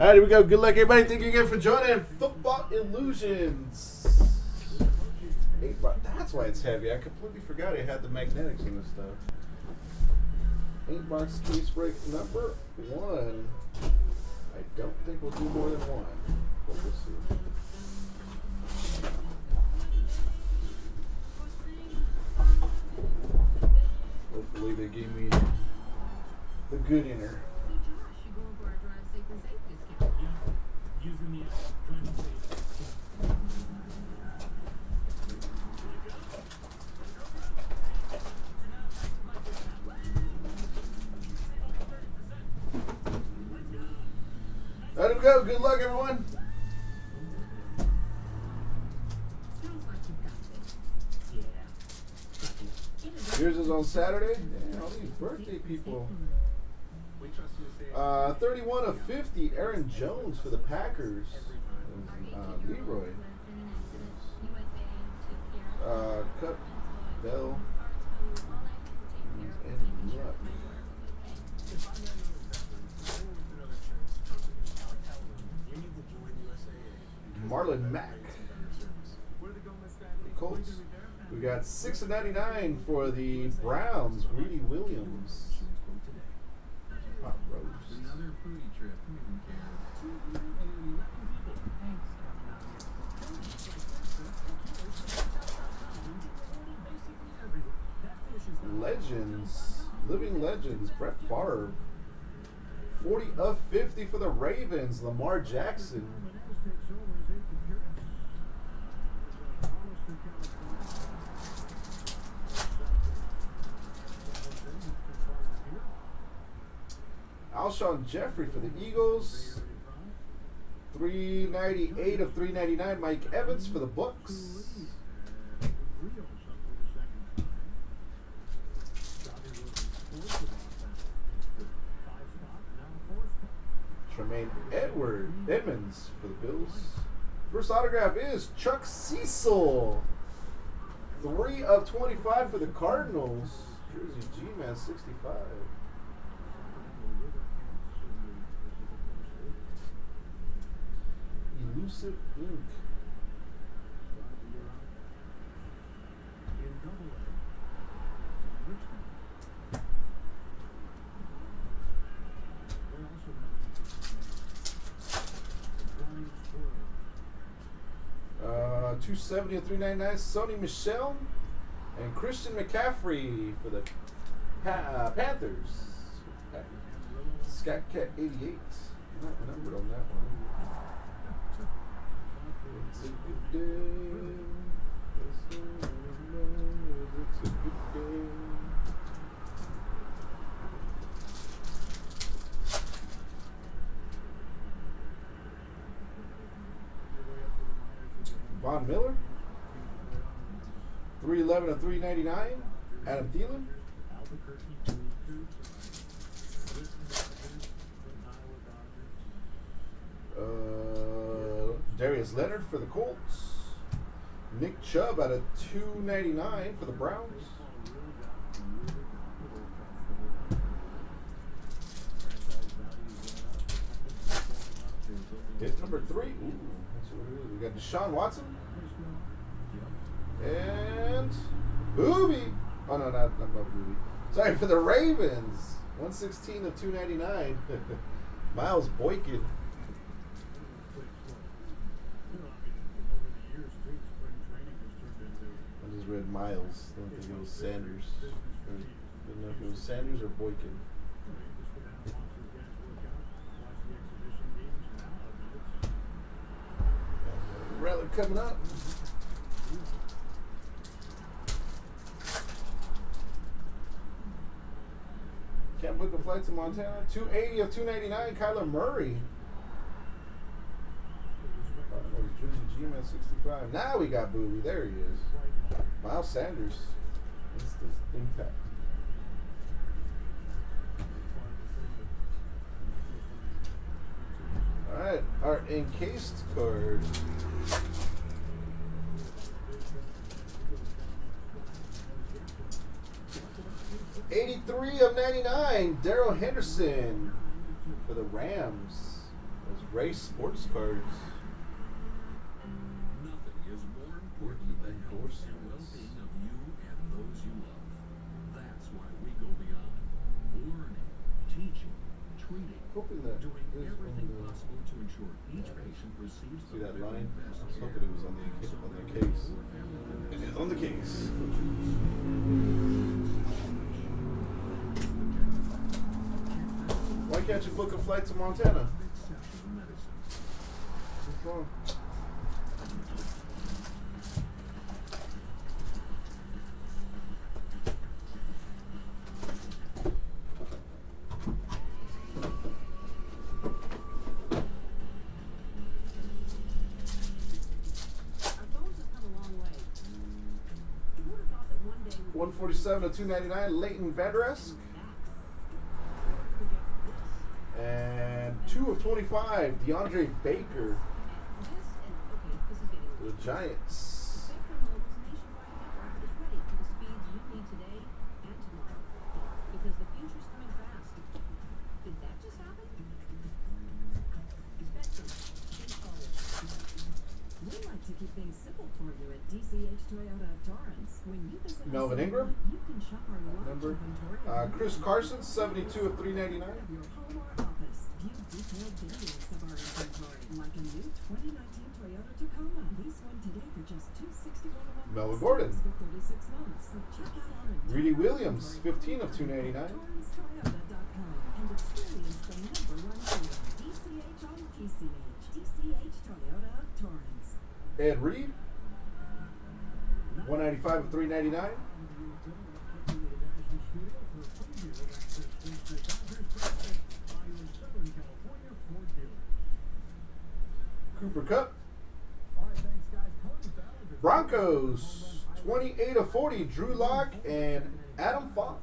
All right, here we go. Good luck, everybody. Thank you again for joining Football Illusions. That's why it's heavy. I completely forgot it had the magnetics in this stuff. 8 box case break number 1. I don't think we'll do more than 1, but we'll see. Hopefully they gave me the good inner. There we go. Good luck, everyone. Yours is on Saturday. Damn, all these birthday people. 31 of 50, Aaron Jones for the Packers. Leroy. Cup Bell. And Drew Lock. Marlon Mack. Colts. We got 6 of 99 for the Browns. Greedy Williams. Hot roast. Another foodie trip. Legends. Living Legends. Brett Favre. 40 of 50 for the Ravens. Lamar Jackson. Sean Jeffrey for the Eagles. 398 of 399. Mike Evans for the Bucks. Tremaine Edward Edmonds for the Bills. First autograph is Chuck Cecil. 3 of 25 for the Cardinals. Jersey G-Man 65. Elusive Ink. $270 and $399. Sony Michelle and Christian McCaffrey for the Panthers. Scott Cat 88. I'm not numbered on that one. It's a good day. It's a good day. Von Miller. 311 of 399. Adam Thielen. Darius Leonard for the Colts. Nick Chubb out of 299 for the Browns. Hit number 3. Ooh, that's what it is. We got Deshaun Watson. And Booby. Oh, no, not Booby. Sorry, for the Ravens. 116 of 299. Miles Boykin. Read Miles. I don't think it was Sanders. I don't know if it was Sanders or Boykin. Relic coming up. Can't book a flight to Montana. 280 of 299. Kyler Murray. Jersey G-Man 65. Now we got Booby. There he is. Miles Sanders. It's this thing tap. Alright, our encased card. $83 of $99. Darrell Henderson for the Rams. Those race sports cards. Nothing is more important than the health and well-being of you and those you love. That's why we go beyond learning, teaching, treating, doing everything possible to ensure each patient receives the very best care. I was hoping it was on the case. It is on the case. Why can't you book a flight to Montana? What's wrong? Our phones have come a long way. Who would have thought that one day 147 to 299, Leighton Vander Esch. And 2 of 25, DeAndre Baker. The Giants. Melvin Ingram. Number. Chris Carson, 72 of 399. View detailed various of our inventory, like a new 2019 Toyota Tacoma. Lease one today for just $261 a month. Melvin Gordon. For 36 months. So check out our Greedy Williams, 15 of 299. And experience the #1 deal. DCH on TCH. DCH Toyota of Torrance. Ed Reed, 195 of 399. Cooper Cup. Broncos, 28 of 40, Drew Lock and Adam Fox.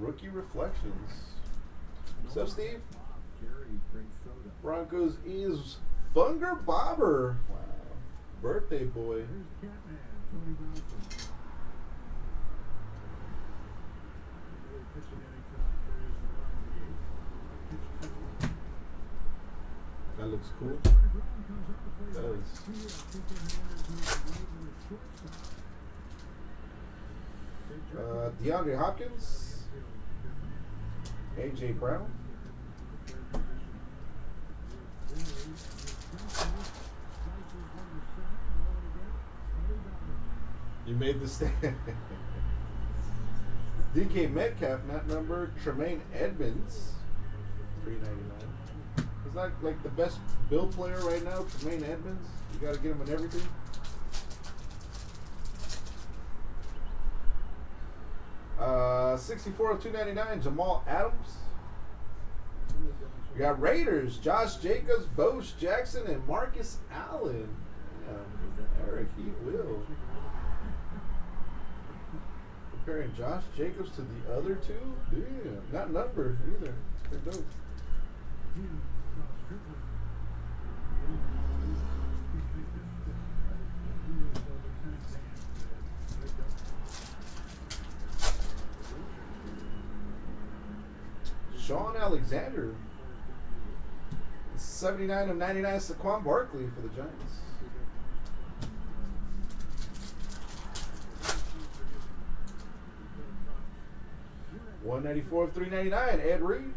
Rookie Reflections. What's up, Steve? Broncos is Bunger Bobber. Wow. Birthday boy. That looks cool. That is. DeAndre Hopkins. A.J. Brown. You made the stand. DK Metcalf, not number. Tremaine Edmonds. 399. He's not like the best Bill player right now, Tremaine Edmonds. You gotta get him in everything. Uh, 64 of 299, Jamal Adams. We got Raiders, Josh Jacobs, Bosh Jackson, and Marcus Allen. Yeah, Eric, he will. Comparing Josh Jacobs to the other two? Yeah, not number either. They're dope. Sean Alexander, 79 of 99, Saquon Barkley for the Giants. $194 of 399, Ed Reed.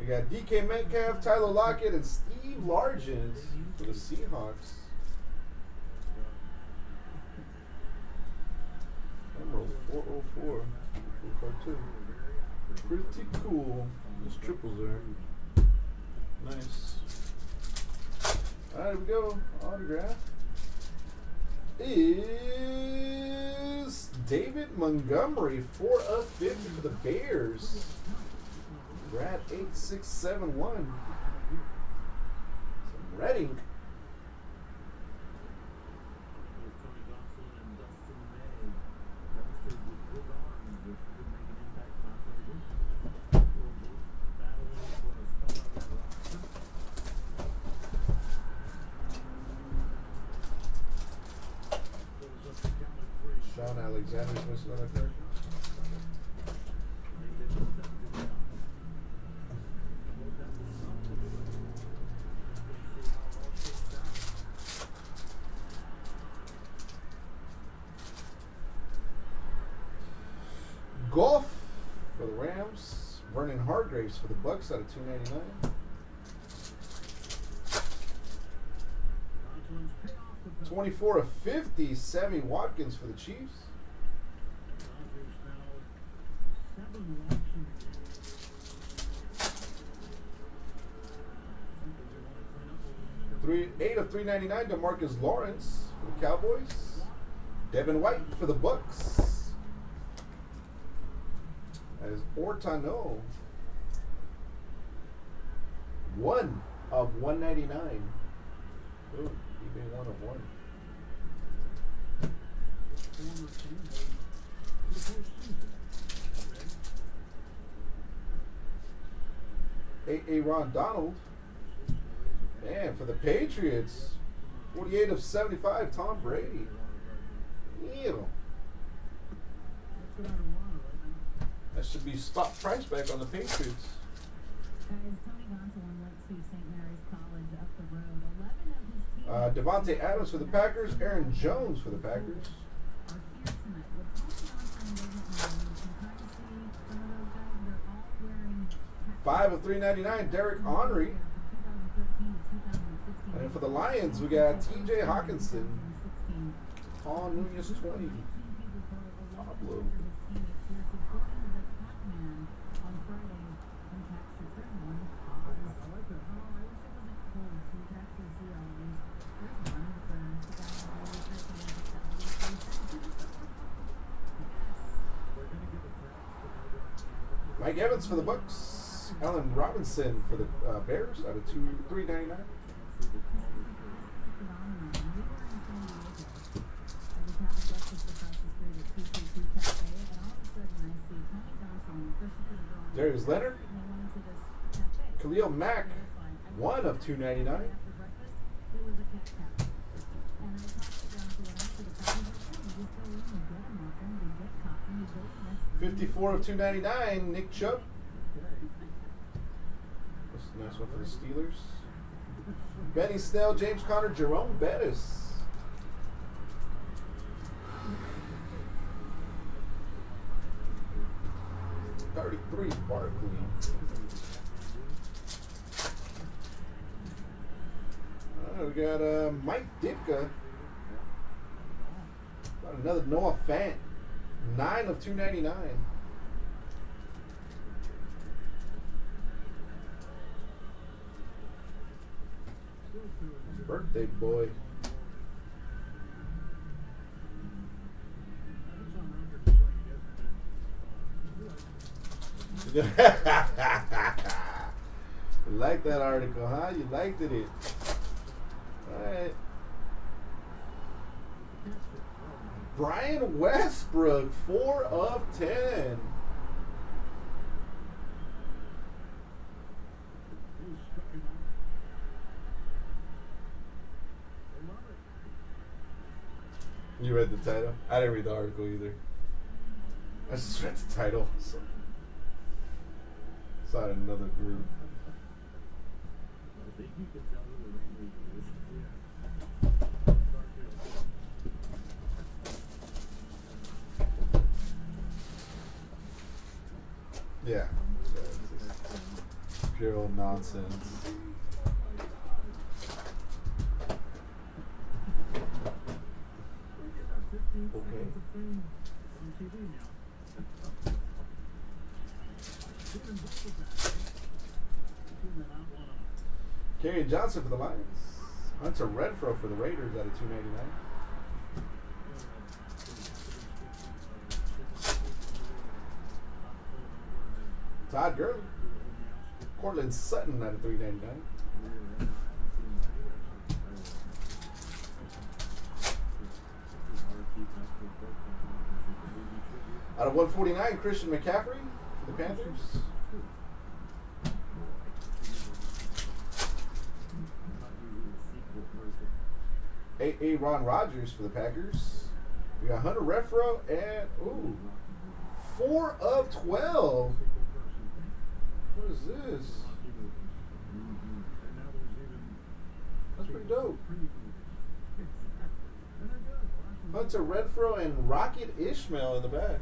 We got DK Metcalf, Tyler Lockett, and Steve Largent for the Seahawks. Emerald 404. Pretty cool. Those triples are nice. Alright, here we go. Autograph is David Montgomery, 4 of 50 for the Bears. Brad 8671. Some Redding. Alexander's missing another character. Vernon Hargraves for the Bucks out of 299. $24/50, Sammy Watkins for the Chiefs. $8/399, DeMarcus Lawrence for the Cowboys. Devin White for the Bucks. That is Ortano. 1/199. Ooh, eBay 1/1. Aaron Donald. Man, for the Patriots, 48/75, Tom Brady. Ew. That should be spot price back on the Patriots. Devontae Adams for the Packers, Aaron Jones for the Packers. $5/399, Derek Henry. And for the Lions, we got TJ Hockenson. Paul Nunez 20. Pablo. Mike Evans for the Bucks. Allen Robinson for the Bears out of 399. Darius Leonard, Khalil Mack, 1/299. $54/299, Nick Chubb. That's a nice one for the Steelers. Benny Snell, James Conner, Jerome Bettis. $33, Barkley. We got Mike Ditka. Got another Noah Fant. 9/299. Birthday boy. You like that article, huh? You liked it. All right. Brian Westbrook, 4/10. You read the title? I didn't read the article either. I just read the title. So. It's not another group. Yeah. It's pure old nonsense. Okay. Kerryon Johnson for the Lions. Hunter Renfrow for the Raiders out of 299. Todd Gurley. Cortland Sutton out of 399. Out of 149, Christian McCaffrey. The Panthers. Aaron Rodgers for the Packers. We got Hunter Renfrow and ooh, 4/12. What is this? That's pretty dope. Hunter Renfrow and Rocket Ishmael in the back.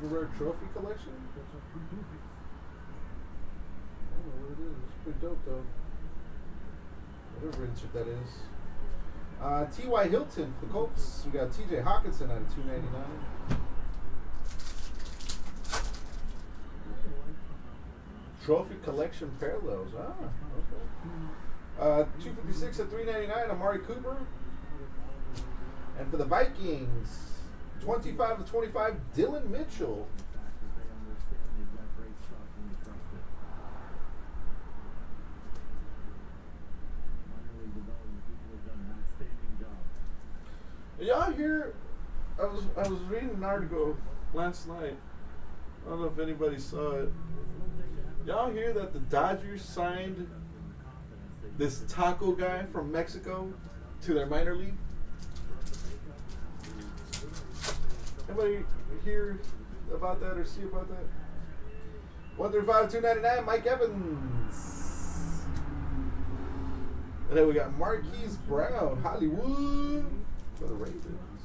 Gerard Trophy collection. That's a pretty goofy. I don't know what it is. It's pretty dope, though. Whatever insert that is. T.Y. Hilton for the Colts. We got TJ Hockenson out of 299. Trophy collection parallels. Ah, okay. 256 at 399. Amari Cooper. And for the Vikings, 25 to 25. Dylan Mitchell. Y'all hear? I was reading an article last night. I don't know if anybody saw it. Y'all hear that the Dodgers signed this taco guy from Mexico to their minor league? Anybody hear about that or see about that? 135/299, Mike Evans. And then we got Marquise Brown, Hollywood for the Ravens.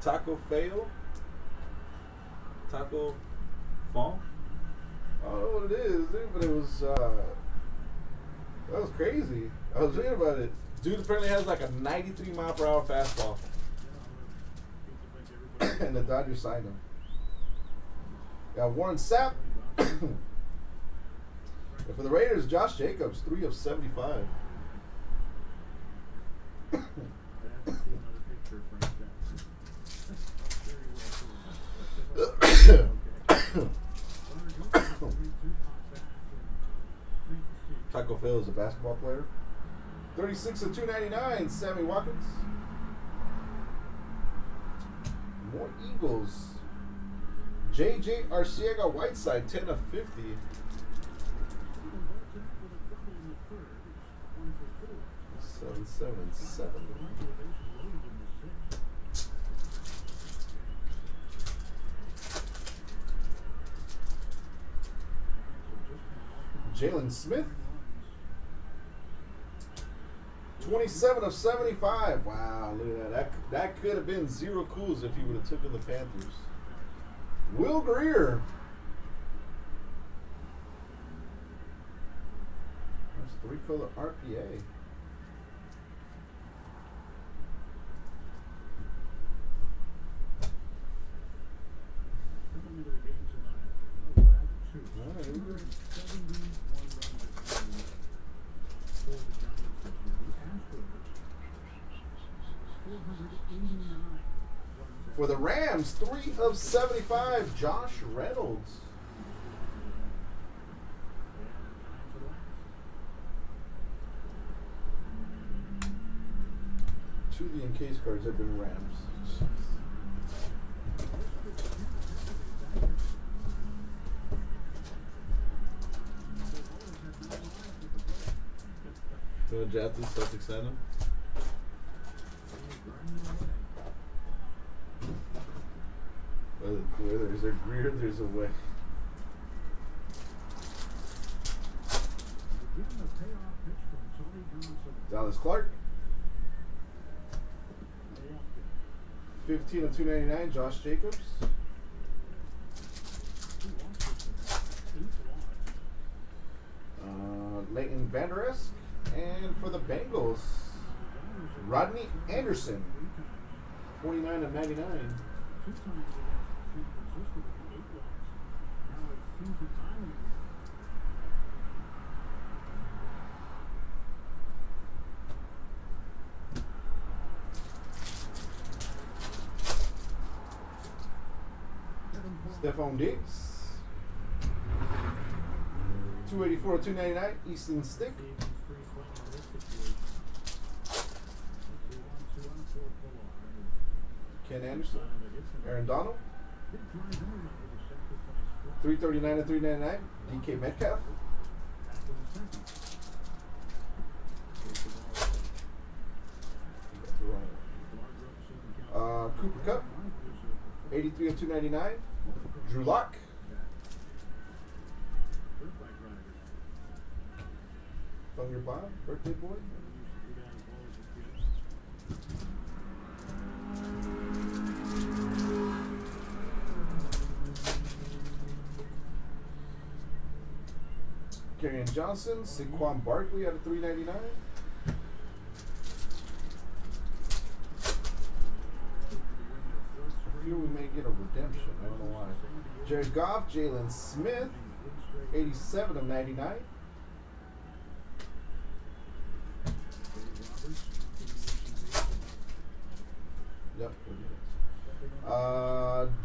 Taco fail. Taco Fall? I don't know what it is, dude, but it was, that was crazy. I was reading about it. Dude apparently has like a 93-mile-per-hour fastball. And the Dodgers signed him. Got Warren Sapp. And for the Raiders, Josh Jacobs, 3 of 75. Taco Phil is a basketball player. 36 of 299, Sammy Watkins. More Eagles. J.J. Arcega-Whiteside, 10 of 50. Seven. Jalen Smith, 27 of 75. Wow, look at that. That could have been zero cools if he would have taken the Panthers. Will Greer. That's three-color RPA. For the Rams, 3 of 75, Josh Reynolds. Two of the encased cards have been Rams. So drafted Celtics sign him. Where there's a Greer, there's a way. Dallas Clark. 15 of 299, Josh Jacobs. Leighton Vander Esch. And for the Bengals, Rodney Anderson. 49 of 99. Stephon Diggs, 284, 299, Easton Stick. Ken Anderson, Aaron Donald, 339 to 399, DK Metcalf. Cooper Cup, 83 of 299, Drew Lock. Thunder Bob, birthday boy. Kerryon Johnson, Saquon Barkley out of 399. Here we may get a redemption. I don't know why. Jared Goff, Jalen Smith, 87 of 99. Yep.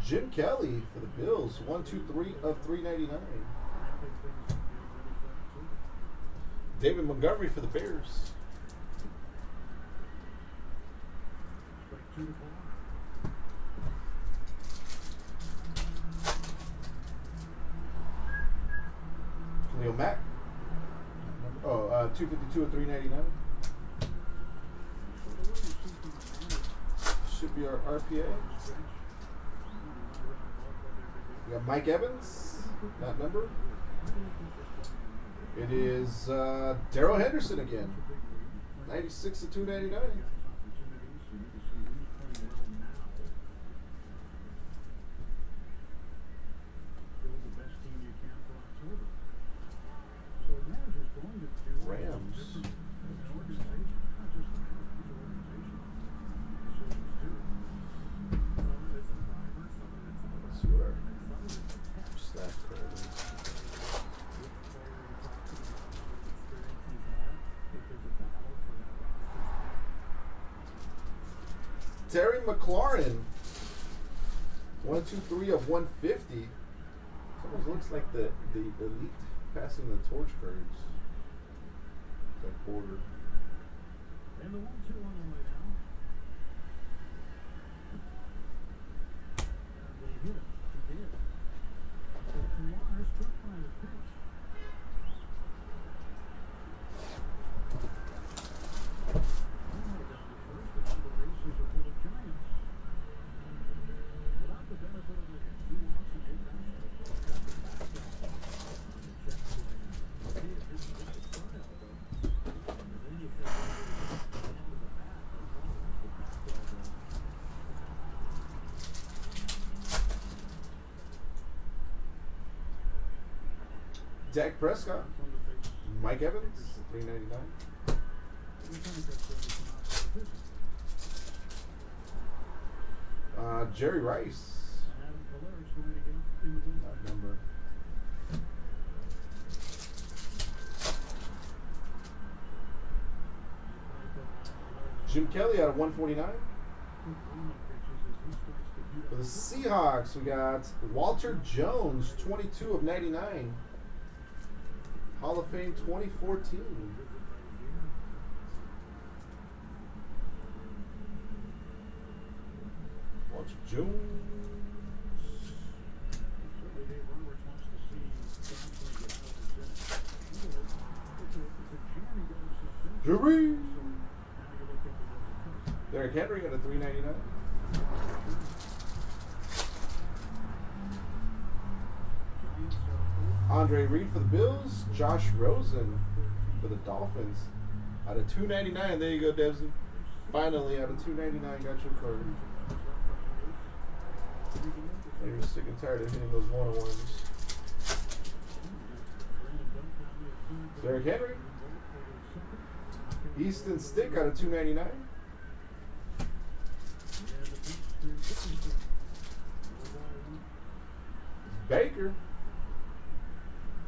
Jim Kelly for the Bills, 123 of 399. David Montgomery for the Bears. Khalil Mack. Oh, 252 of 399. Should be our RPA. We got Mike Evans, that number. It is Darrell Henderson again, 96 of 299. Rams. Terry McLaurin, 123 of 150. It almost looks like the elite passing the torch cards. That border. And the 1-2 on the way down. They hit it. They did. So Kamara's struck by the pitch. Dak Prescott, Mike Evans, 399. Jerry Rice. That number. Jim Kelly out of 149. For the Seahawks, we got Walter Jones, 22 of 99. Hall of Fame 2014. Watch Jones. Jury. Derek Henry got a 399. Andre Reed for the Bills, Josh Rosen for the Dolphins. Out of 299, there you go, Debsy. Finally, out of 299, got your card. You're sick and tired of hitting those one-on-ones. Derrick Henry, Easton Stick out of 299. Baker.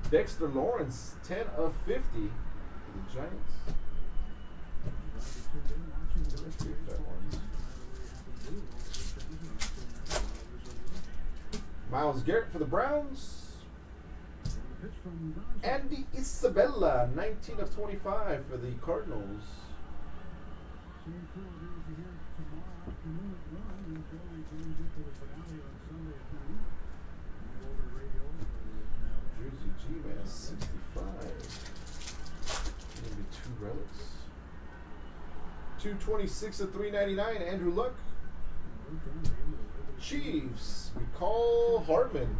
Dexter Lawrence, 10 of 50 for the Giants. Myles Garrett for the Browns. Andy Isabella, 19 of 25 for the Cardinals. Jersey G-Man, 65. Maybe two relics. 226 of 399, Andrew Luck. Chiefs, Mecole Hardman.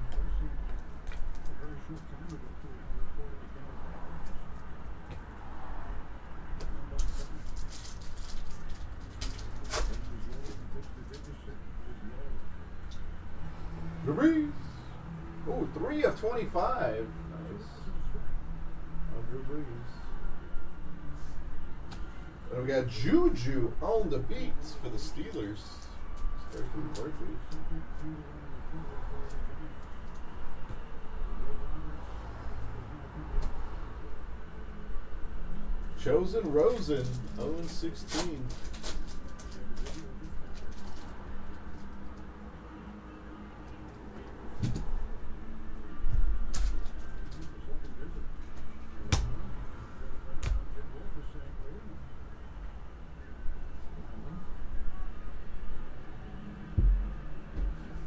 Degrees. Oh, 3 of 25. Nice. And we got Juju on the beats for the Steelers. Chosen Rosen, 0-16.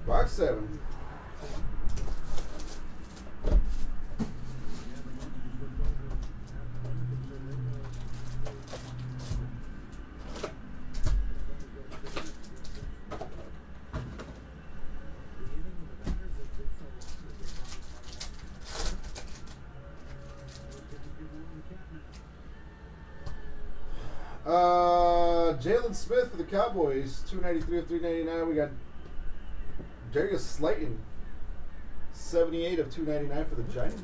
Box 7. Jalen Smith for the Cowboys, 293 of 399. We got Darius Slayton, 78 of 299 for the Giants.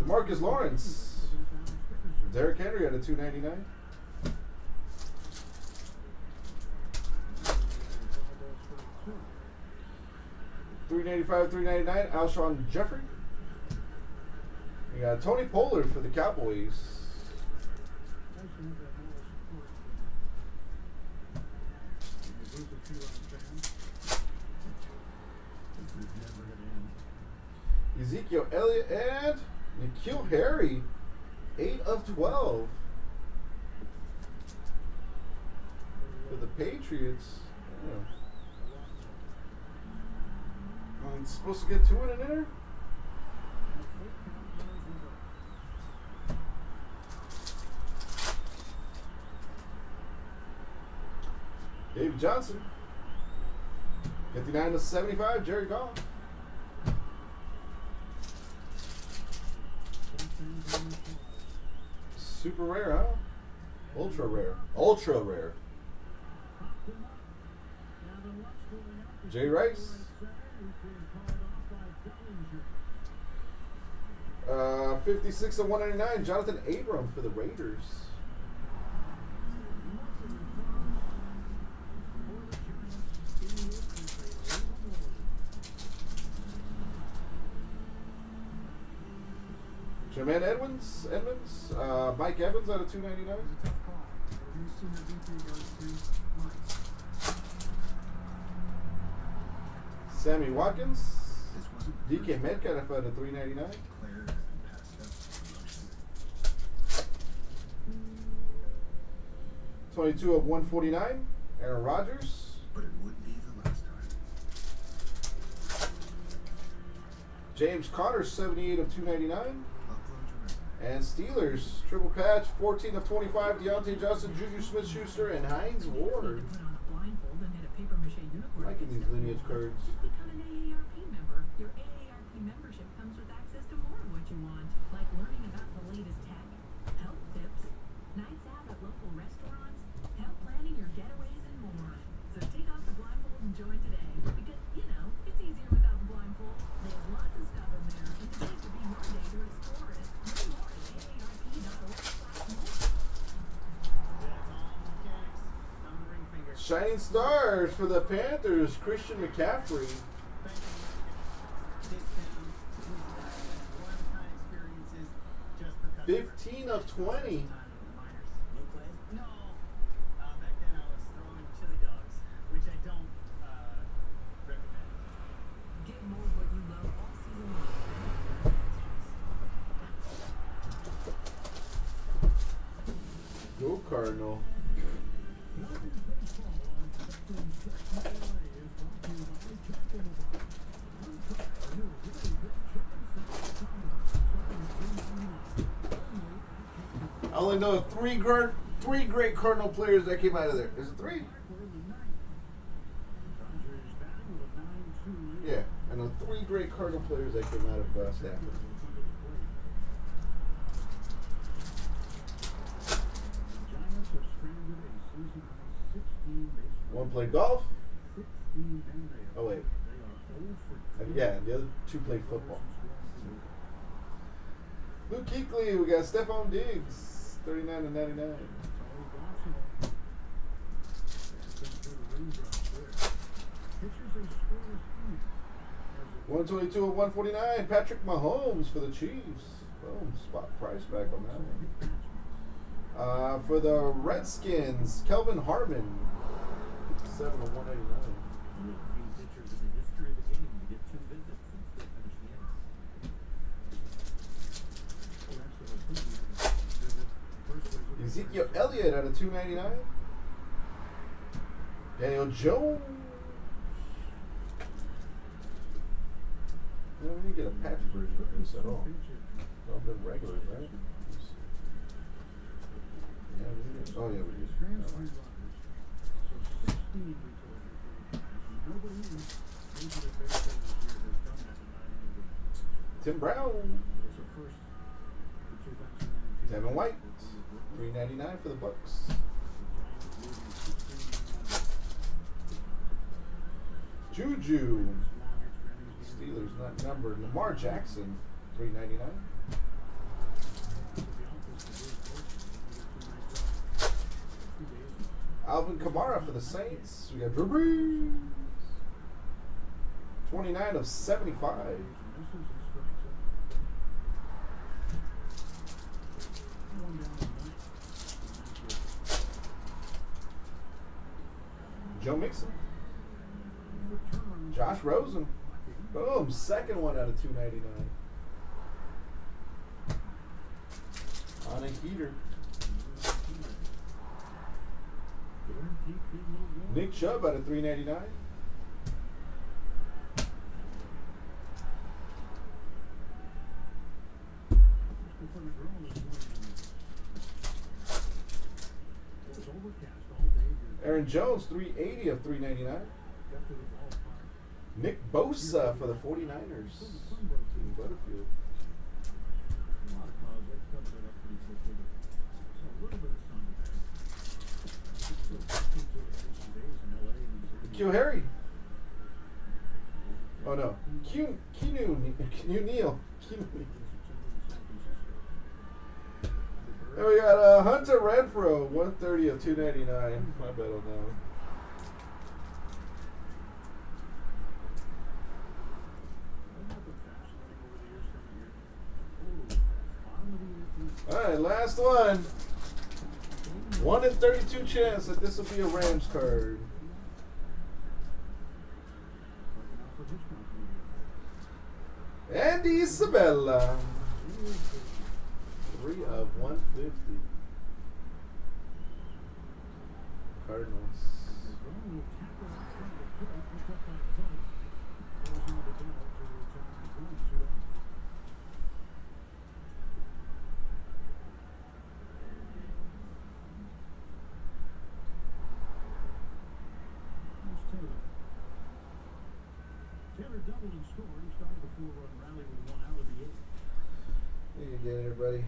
DeMarcus Lawrence, Derek Henry at a 299. $395, $399, Alshon Jeffrey. We got Tony Pollard for the Cowboys. Ezekiel Elliott and N'Keal Harry, 8 of 12 for the Patriots. Yeah. I'm supposed to get 2 in there? David Johnson, 59 to 75, Jared Goff. Super rare, huh? Ultra rare. Ultra rare. Jay Rice. Uh, 56 of 199, Jonathan Abram for the Raiders. Tremaine Edmonds, Mike Evans out of 299. Sammy Watkins, DK Metcalf out of 399. $22 of 149, Aaron Rodgers. But it would be the last time. James Conner, 78 of 299. And Steelers, triple patch, 14 of 25, Deontay Johnson, Juju Smith-Schuster, and Hines Ward. I'm liking these lineage cards. Just become an AARP member. Your AARP membership comes with access to more of what you want, like learning about the latest tech, health tips, nights out at local restaurants, help planning your getaways, and more. So take off the blindfold and join today, because, you know, it's easier without the blindfold. There's lots of stuff in there, and today's would be your day to explore it. Learn more at AARP.org/more. Shining stars for the Panthers, Christian McCaffrey. Just 15 of 20. No. Back then I was throwing chili dogs, which I don't recommend. Get more what you love all season long. Go Cardinal. I only know of three great Cardinal players that came out of there. Is it 3? Yeah, I know 3 great Cardinal players that came out of Stafford. One played golf. Oh, wait. Yeah, the other two played football. Luke Kuechly, we got Stephon Diggs, 39 of 99. $122 of $149. Patrick Mahomes for the Chiefs. Boom, spot price back on that one. For the Redskins, Kelvin Harmon, 57 of 189. Ezekiel Elliott out of 299. Daniel Jones. No, we didn't get a patch version of this at all. It's all been regular, right? Yeah, we did. Oh, yeah, we did. Tim Brown. Devin White. 399 for the Bucks. Juju. Steelers not numbered. Lamar Jackson, 399. Alvin Kamara for the Saints. We got Drew Brees, 29 of 75. Joe Mixon. Josh Rosen. Boom, second one out of 299. On a heater. Nick Chubb out of 399. Aaron Jones, 380 of 399. Nick Bosa for the 49ers. Team Butterfield. Q Harry. Oh no. Q Neal. Then we got Hunter Renfrow, 130 of 299. My bet on that one. Alright, last one. 1 in 32 chance that this will be a Rams card. Andy Isabella. 3 of 150. Cardinals. There you get it, everybody.